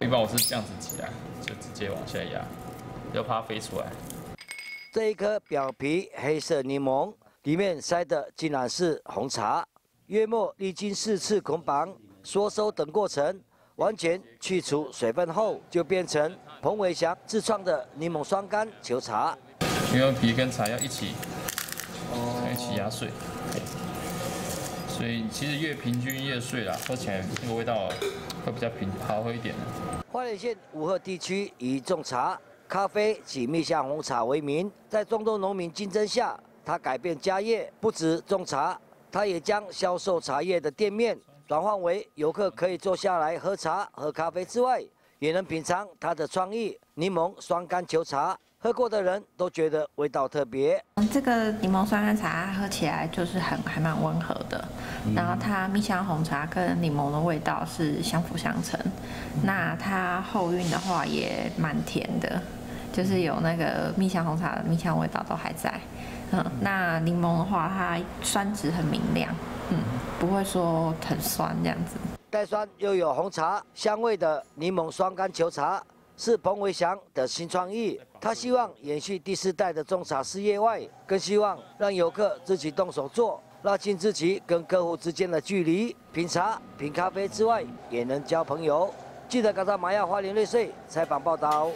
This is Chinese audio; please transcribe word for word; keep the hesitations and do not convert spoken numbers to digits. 一般我是这样子挤啊，就直接往下压，要怕它飞出来。这一颗表皮黑色柠檬，里面塞的竟然是红茶。约莫历经四次捆绑、缩收等过程，完全去除水分后，就变成彭伟翔自创的柠檬双甘球茶。柠檬皮跟茶要一起，一起压碎。 所以其实越平均越碎啦，喝起来那个味道会比较平好喝一点。花莲县五和地区以种茶、咖啡及蜜香红茶为名，在众多农民竞争下，他改变家业，不止种茶，他也将销售茶叶的店面转换为游客可以坐下来喝茶、喝咖啡之外，也能品尝他的创意柠檬双甘球茶。 喝过的人都觉得味道特别。嗯，这个柠檬酸甘茶喝起来就是很还蛮温和的，然后它蜜香红茶跟柠檬的味道是相辅相成。那它后韵的话也蛮甜的，就是有那个蜜香红茶的蜜香味道都还在。嗯，那柠檬的话，它酸质很明亮，嗯，不会说很酸这样子。带酸又有红茶香味的柠檬双甘球茶。 是彭伟翔的新创意，他希望延续第四代的种茶事业外，更希望让游客自己动手做，拉近自己跟客户之间的距离。品茶、品咖啡之外，也能交朋友。记者刚才马亚花莲瑞穗采访报道。